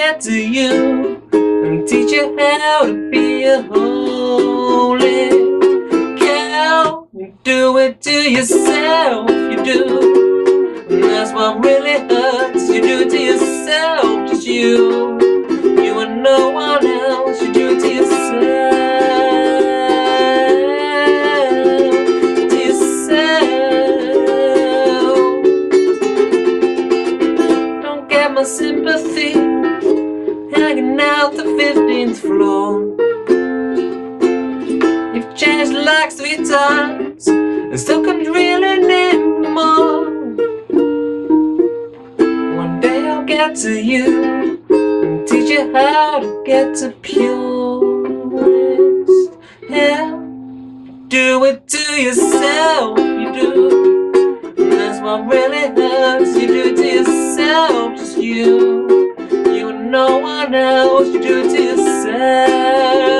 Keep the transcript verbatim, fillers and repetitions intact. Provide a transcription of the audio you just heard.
get to you and teach you how to be a holy cow. You do it to yourself, you do, and that's what really hurts. You do it to yourself, just you, you and no one else. You do it to yourself, to yourself. Don't get my sympathy, hanging out the fifteenth floor. You've changed like three times and still can't really need more. One day I'll get to you and teach you how to get to purest. Yeah, do it to yourself, you do, and that's what really hurts. You do it to yourself, just you, no one else. You do it to yourself.